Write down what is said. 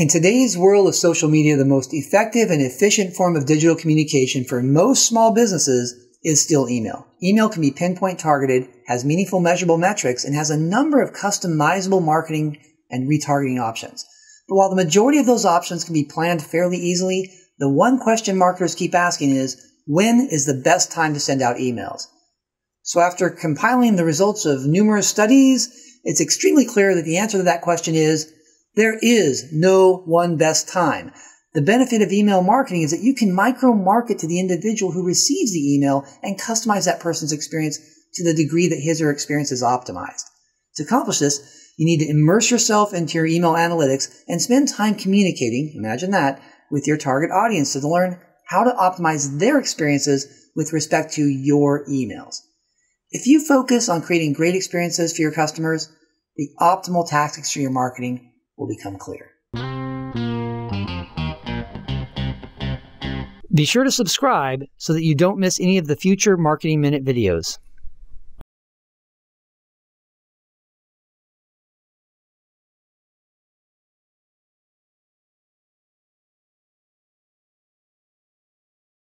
In today's world of social media, the most effective and efficient form of digital communication for most small businesses is still email. Email can be pinpoint targeted, has meaningful measurable metrics, and has a number of customizable marketing and retargeting options. But while the majority of those options can be planned fairly easily, the one question marketers keep asking is, when is the best time to send out emails? So after compiling the results of numerous studies, it's extremely clear that the answer to that question is, there is no one best time. The benefit of email marketing is that you can micro-market to the individual who receives the email and customize that person's experience to the degree that his or her experience is optimized. To accomplish this, you need to immerse yourself into your email analytics and spend time communicating, imagine that, with your target audience to learn how to optimize their experiences with respect to your emails. If you focus on creating great experiences for your customers, the optimal tactics for your marketing will become clear. Be sure to subscribe so that you don't miss any of the future Marketing Minute videos.